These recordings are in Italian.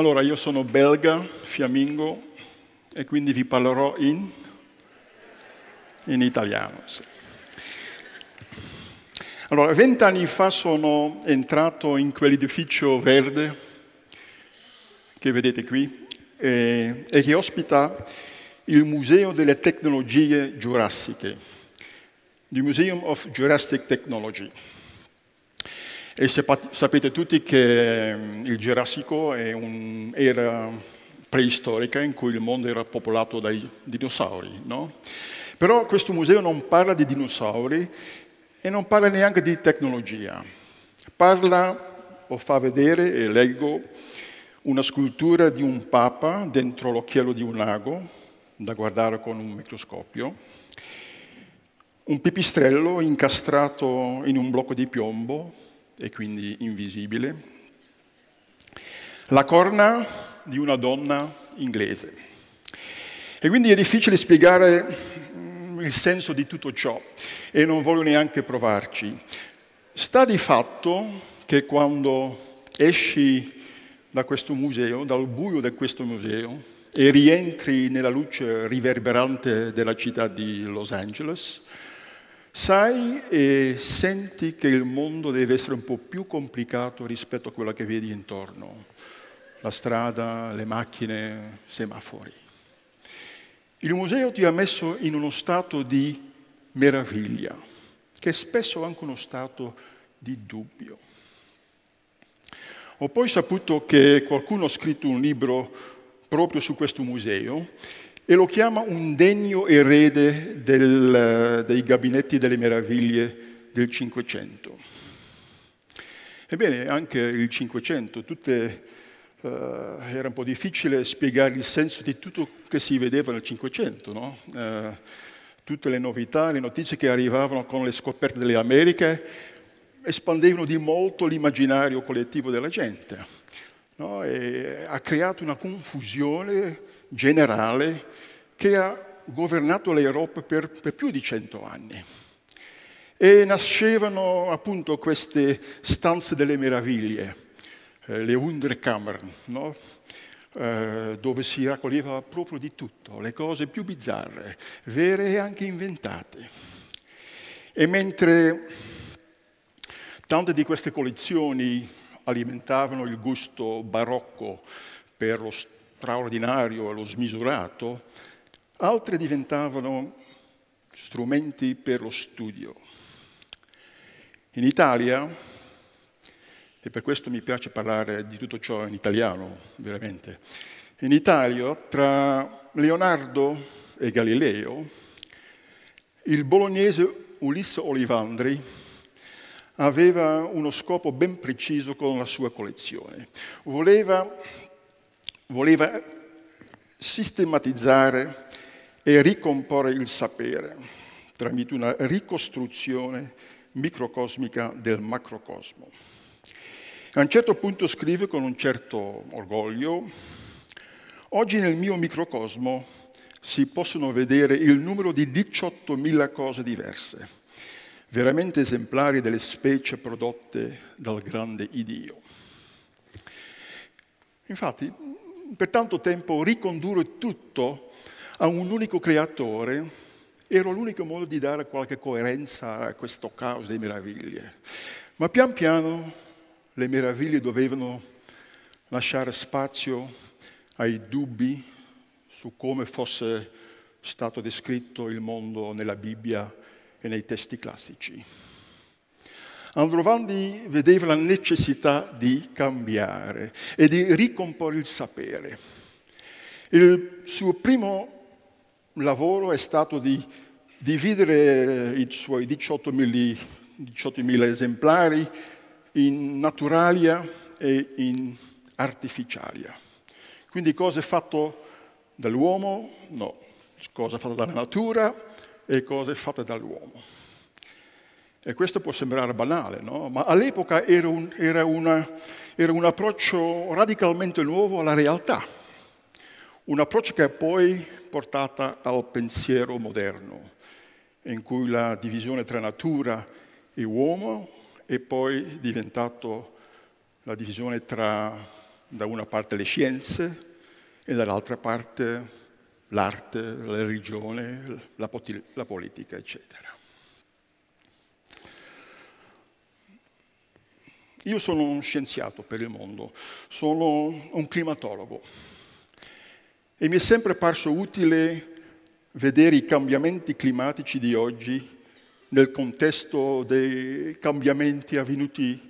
Allora, io sono belga, fiammingo, e quindi vi parlerò in italiano. Sì. Allora, 20 anni fa sono entrato in quell'edificio verde che vedete qui e che ospita il Museo delle Tecnologie Giurassiche, il Museum of Jurassic Technology. E sapete tutti che il Giurassico è un'era preistorica in cui il mondo era popolato dai dinosauri, no? Però questo museo non parla di dinosauri, e non parla neanche di tecnologia. Parla, o fa vedere, e leggo, una scultura di un papa dentro l'occhiello di un lago, da guardare con un microscopio, un pipistrello incastrato in un blocco di piombo, e quindi invisibile, la corna di una donna inglese. E quindi è difficile spiegare il senso di tutto ciò, e non voglio neanche provarci. Sta di fatto che quando esci da questo museo, dal buio di questo museo, e rientri nella luce riverberante della città di Los Angeles, sai e senti che il mondo deve essere un po' più complicato rispetto a quello che vedi intorno. La strada, le macchine, semafori. Il museo ti ha messo in uno stato di meraviglia, che è spesso anche uno stato di dubbio. Ho poi saputo che qualcuno ha scritto un libro proprio su questo museo e lo chiama un degno erede dei gabinetti delle meraviglie del Cinquecento. Ebbene, anche il Cinquecento, era un po' difficile spiegare il senso di tutto che si vedeva nel Cinquecento, no? Tutte le novità, le notizie che arrivavano con le scoperte delle Americhe espandevano di molto l'immaginario collettivo della gente, no? E ha creato una confusione generale che ha governato l'Europa per più di 100 anni. E nascevano appunto queste stanze delle meraviglie, le Wunderkammer, no? Dove si raccoglieva proprio di tutto, le cose più bizzarre, vere e anche inventate. E mentre tante di queste collezioni alimentavano il gusto barocco per lo straordinario e lo smisurato, altre diventavano strumenti per lo studio. In Italia, e per questo mi piace parlare di tutto ciò in italiano, veramente. In Italia, tra Leonardo e Galileo, il bolognese Ulisse Olivandri aveva uno scopo ben preciso con la sua collezione. Voleva sistematizzare e ricomporre il sapere tramite una ricostruzione microcosmica del macrocosmo. A un certo punto scrive con un certo orgoglio: oggi nel mio microcosmo si possono vedere il numero di 18.000 cose diverse, veramente esemplari delle specie prodotte dal grande Iddio. Infatti, per tanto tempo ricondurre tutto a un unico creatore era l'unico modo di dare qualche coerenza a questo caos delle meraviglie. Ma pian piano le meraviglie dovevano lasciare spazio ai dubbi su come fosse stato descritto il mondo nella Bibbia e nei testi classici. Aldrovandi vedeva la necessità di cambiare e di ricomporre il sapere. Il suo primo lavoro è stato di dividere i suoi 18.000 esemplari in naturalia e in artificialia. Quindi cosa è fatto dall'uomo? No. Cosa è fatta dalla natura e cosa è fatta dall'uomo. E questo può sembrare banale, no? Ma all'epoca era un approccio radicalmente nuovo alla realtà. Un approccio che è poi portata al pensiero moderno, in cui la divisione tra natura e uomo è poi diventato la divisione tra da una parte le scienze e dall'altra parte l'arte, la religione, la politica, eccetera. Io sono un scienziato per il mondo, sono un climatologo e mi è sempre parso utile vedere i cambiamenti climatici di oggi nel contesto dei cambiamenti avvenuti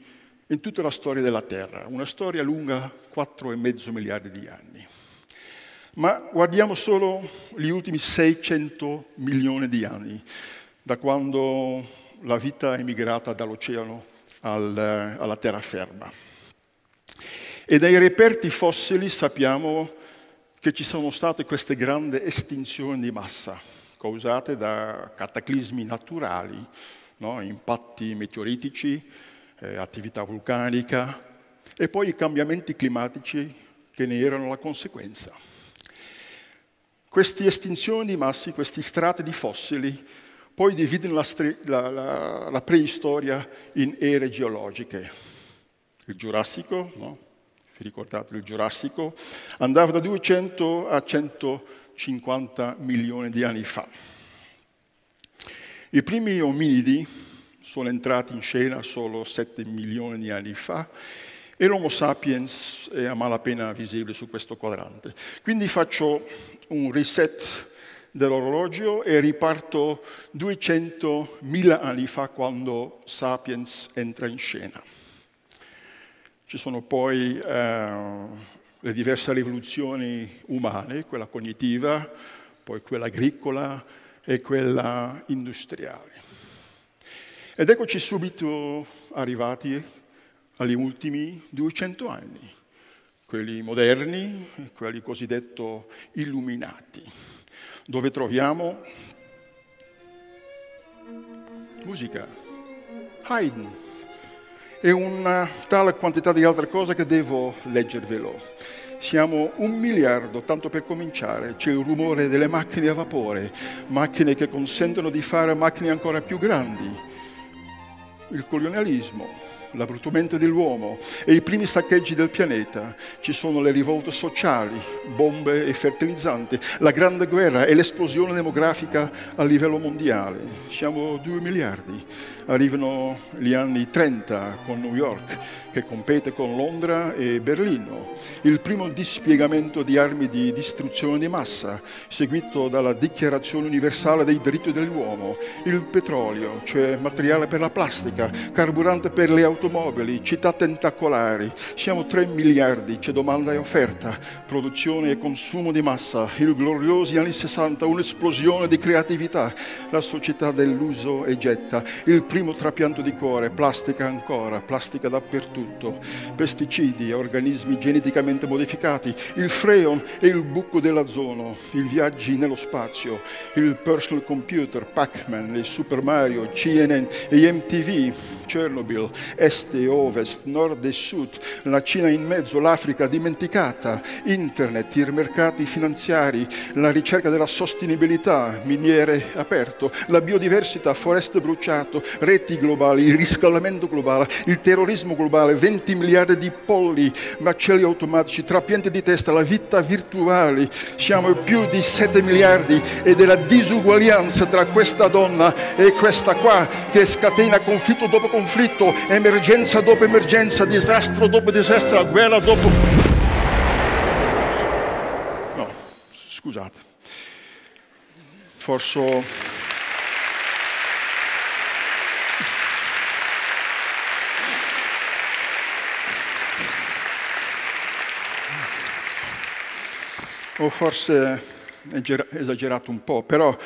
in tutta la storia della Terra, una storia lunga 4,5 miliardi di anni. Ma guardiamo solo gli ultimi 600 milioni di anni, da quando la vita è migrata dall'oceano alla terraferma. E dai reperti fossili sappiamo che ci sono state queste grandi estinzioni di massa, causate da cataclismi naturali, no? Impatti meteoritici, attività vulcanica e poi i cambiamenti climatici che ne erano la conseguenza. Queste estinzioni di massi, questi strati di fossili, poi dividono la preistoria in ere geologiche. Il Giurassico, no? Vi ricordate il Giurassico? Andava da 200 a 150 milioni di anni fa. I primi ominidi sono entrati in scena solo 7 milioni di anni fa e l'Homo sapiens è a malapena visibile su questo quadrante. Quindi faccio un reset dell'orologio e riparto 200.000 anni fa quando Sapiens entra in scena. Ci sono poi le diverse rivoluzioni umane, quella cognitiva, poi quella agricola e quella industriale. Ed eccoci subito arrivati agli ultimi 200 anni, quelli moderni, quelli cosiddetti illuminati, dove troviamo musica, Haydn, e una tale quantità di altre cose che devo leggervelo. Siamo 1 miliardo, tanto per cominciare, c'è il rumore delle macchine a vapore, macchine che consentono di fare macchine ancora più grandi, il colonialismo, l'abbrutimento dell'uomo e i primi saccheggi del pianeta. Ci sono le rivolte sociali, bombe e fertilizzanti, la grande guerra e l'esplosione demografica a livello mondiale. Siamo 2 miliardi. Arrivano gli anni 30 con New York che compete con Londra e Berlino. Il primo dispiegamento di armi di distruzione di massa, seguito dalla Dichiarazione Universale dei Diritti dell'Uomo. Il petrolio, cioè materiale per la plastica, carburante per le automobili, città tentacolari. Siamo 3 miliardi, c'è domanda e offerta, produzione e consumo di massa, il gloriosi anni 60, un'esplosione di creatività, la società dell'uso e getta, il primo trapianto di cuore, plastica ancora, plastica dappertutto, pesticidi, organismi geneticamente modificati, il freon e il buco dell'ozono, i viaggi nello spazio, il personal computer, Pac-Man, il Super Mario, CNN e MTV, Chernobyl, Est e Ovest, Nord e Sud, la Cina in mezzo, l'Africa dimenticata, Internet, i mercati finanziari, la ricerca della sostenibilità, miniere aperto, la biodiversità, foreste bruciato, reti globali, il riscaldamento globale, il terrorismo globale, 20 miliardi di polli, macelli automatici, trapianti di testa, la vita virtuale. Siamo più di 7 miliardi e della disuguaglianza tra questa donna e questa qua che scatena conflitto dopo conflitto, emergenza dopo emergenza, disastro dopo disastro, guerra dopo... No, scusate. Forse... o forse esagerato un po', però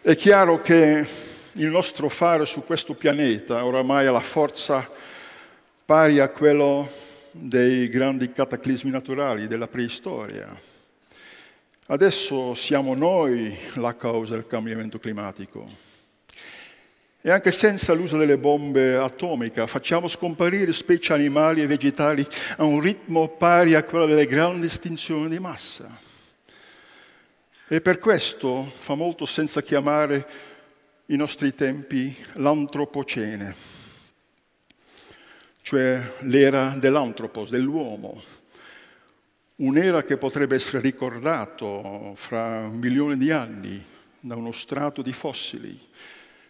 è chiaro che il nostro fare su questo pianeta oramai ha la forza pari a quello dei grandi cataclismi naturali della preistoria. Adesso siamo noi la causa del cambiamento climatico. E anche senza l'uso delle bombe atomiche facciamo scomparire specie animali e vegetali a un ritmo pari a quello delle grandi estinzioni di massa. E per questo fa molto senso chiamare i nostri tempi l'antropocene, cioè l'era dell'antropos, dell'uomo, Un'era che potrebbe essere ricordato fra 1 milione di anni da uno strato di fossili,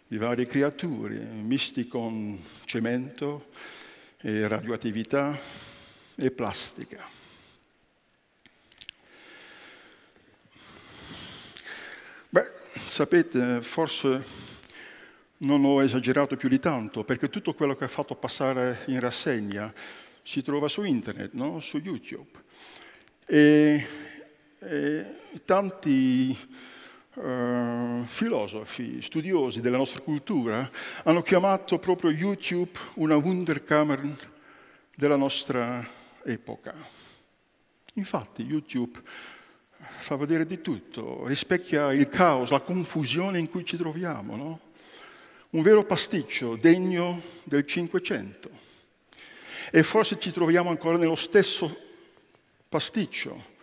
di varie creature, misti con cemento, e radioattività e plastica. Beh, sapete, forse non ho esagerato più di tanto, perché tutto quello che ho fatto passare in rassegna si trova su internet, no? Su YouTube. E tanti filosofi, studiosi della nostra cultura hanno chiamato proprio YouTube una Wunderkammer della nostra epoca. Infatti YouTube fa vedere di tutto, rispecchia il caos, la confusione in cui ci troviamo, no? Un vero pasticcio degno del Cinquecento. E forse ci troviamo ancora nello stesso pasticcio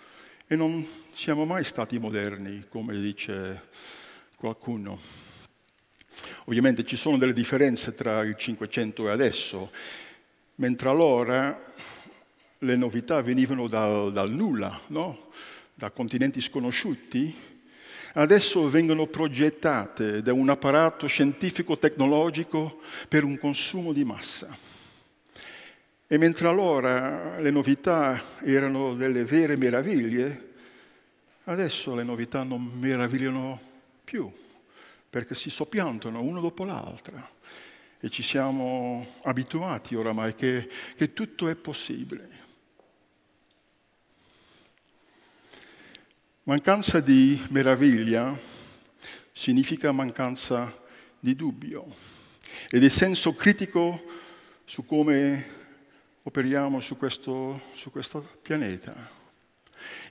e non siamo mai stati moderni, come dice qualcuno. Ovviamente ci sono delle differenze tra il Cinquecento e adesso, mentre allora le novità venivano dal nulla, no? Da continenti sconosciuti, adesso vengono progettate da un apparato scientifico-tecnologico per un consumo di massa. E mentre allora le novità erano delle vere meraviglie, adesso le novità non meravigliano più, perché si soppiantano una dopo l'altra. E ci siamo abituati oramai che tutto è possibile. Mancanza di meraviglia significa mancanza di dubbio e di senso critico su come operiamo su questo pianeta.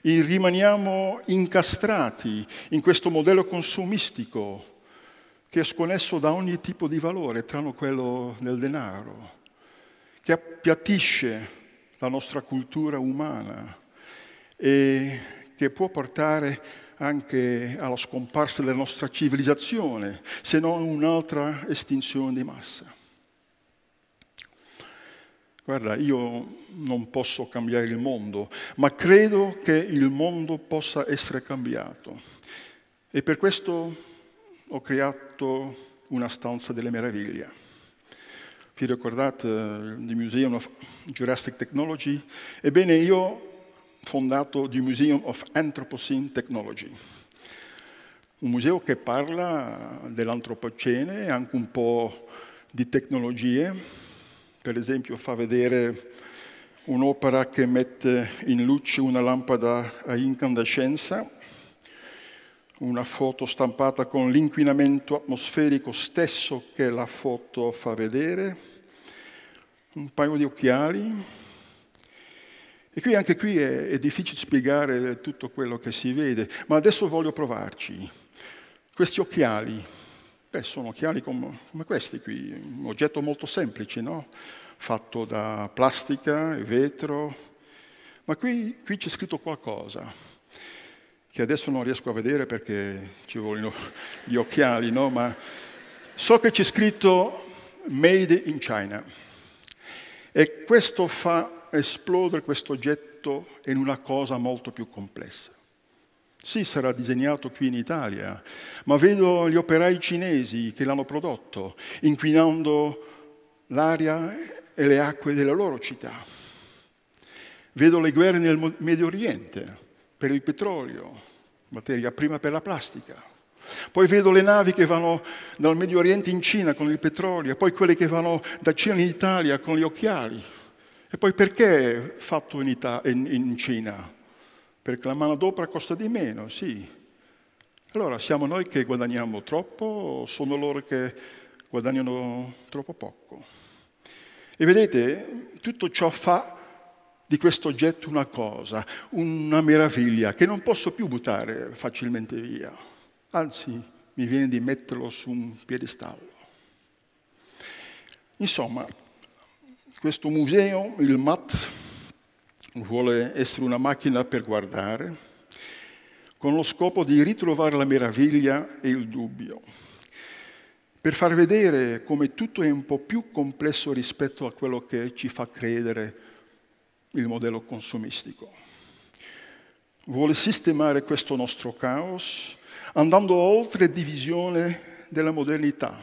E rimaniamo incastrati in questo modello consumistico che è sconnesso da ogni tipo di valore, tranne quello del denaro, che appiattisce la nostra cultura umana e che può portare anche alla scomparsa della nostra civilizzazione, se non un'altra estinzione di massa. Guarda, io non posso cambiare il mondo, ma credo che il mondo possa essere cambiato. E per questo ho creato una stanza delle meraviglie. Vi ricordate il Museum of Jurassic Technology? Ebbene, io ho fondato il Museum of Anthropocene Technology. Un museo che parla dell'antropocene e anche un po' di tecnologie. Per esempio, fa vedere un'opera che mette in luce una lampada a incandescenza, una foto stampata con l'inquinamento atmosferico stesso che la foto fa vedere, un paio di occhiali. E qui, anche qui è difficile spiegare tutto quello che si vede, ma adesso voglio provarci. Questi occhiali. Beh, sono occhiali come questi qui, un oggetto molto semplice, no? Fatto da plastica e vetro. Ma qui c'è scritto qualcosa, che adesso non riesco a vedere perché ci vogliono gli occhiali, no? Ma so che c'è scritto Made in China. E questo fa esplodere questo oggetto in una cosa molto più complessa. Sì, sarà disegnato qui in Italia, ma vedo gli operai cinesi che l'hanno prodotto, inquinando l'aria e le acque della loro città. Vedo le guerre nel Medio Oriente, per il petrolio, materia prima per la plastica. Poi vedo le navi che vanno dal Medio Oriente in Cina con il petrolio, poi quelle che vanno da Cina in Italia con gli occhiali. E poi perché fatto in Cina? Perché la manodopera costa di meno, sì. Allora, siamo noi che guadagniamo troppo o sono loro che guadagnano troppo poco? E vedete, tutto ciò fa di questo oggetto una cosa, una meraviglia, che non posso più buttare facilmente via. Anzi, mi viene di metterlo su un piedistallo. Insomma, questo museo, il MAT, vuole essere una macchina per guardare, con lo scopo di ritrovare la meraviglia e il dubbio, per far vedere come tutto è un po' più complesso rispetto a quello che ci fa credere il modello consumistico. vuole sistemare questo nostro caos andando oltre divisione della modernità,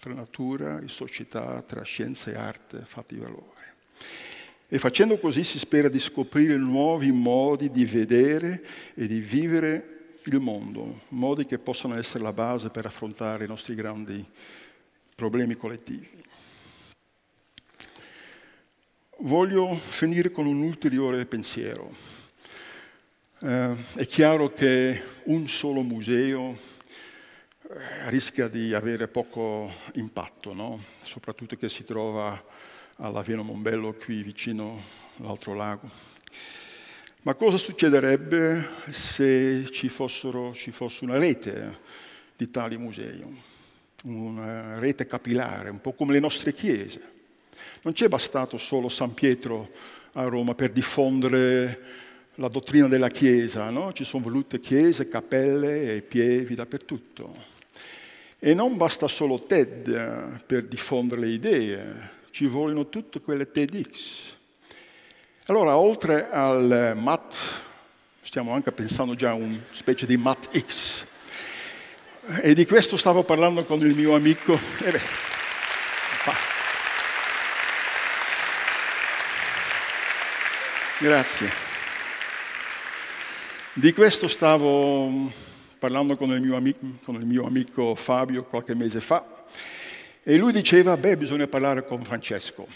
tra natura e società, tra scienza e arte, fatti e valori. E facendo così si spera di scoprire nuovi modi di vedere e di vivere il mondo, modi che possano essere la base per affrontare i nostri grandi problemi collettivi. Voglio finire con un ulteriore pensiero. È chiaro che un solo museo rischia di avere poco impatto, no? Soprattutto che si trova alla Via Mombello, qui vicino all'altro lago. Ma cosa succederebbe se ci fosse una rete di tali musei, una rete capillare, un po' come le nostre chiese? Non c'è bastato solo San Pietro a Roma per diffondere la dottrina della Chiesa, no? Ci sono volute chiese, cappelle e pievi dappertutto. E non basta solo TED per diffondere le idee, ci vogliono tutte quelle TEDx. Allora, oltre al MAT, stiamo anche pensando già a una specie di MatX. E di questo stavo parlando con il mio amico. Grazie. Di questo stavo parlando con il mio amico Fabio qualche mese fa. E lui diceva, beh, bisogna parlare con Francesco.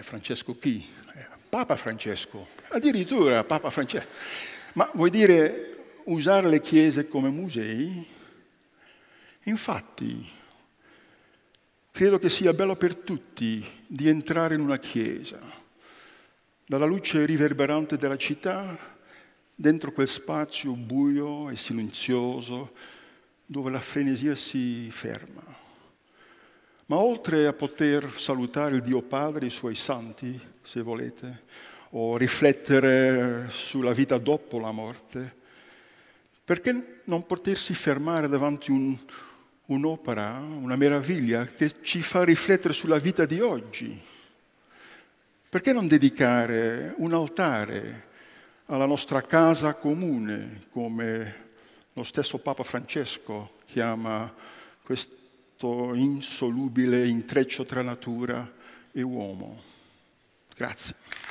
Francesco chi? Papa Francesco, addirittura Papa Francesco. Ma vuoi dire usare le chiese come musei? Infatti, credo che sia bello per tutti di entrare in una chiesa, dalla luce riverberante della città, dentro quel spazio buio e silenzioso dove la frenesia si ferma. Ma oltre a poter salutare il Dio Padre e i Suoi Santi, se volete, o riflettere sulla vita dopo la morte, perché non potersi fermare davanti a un'opera, una meraviglia, che ci fa riflettere sulla vita di oggi? Perché non dedicare un altare alla nostra casa comune, come lo stesso Papa Francesco chiama questo insolubile intreccio tra natura e uomo. Grazie.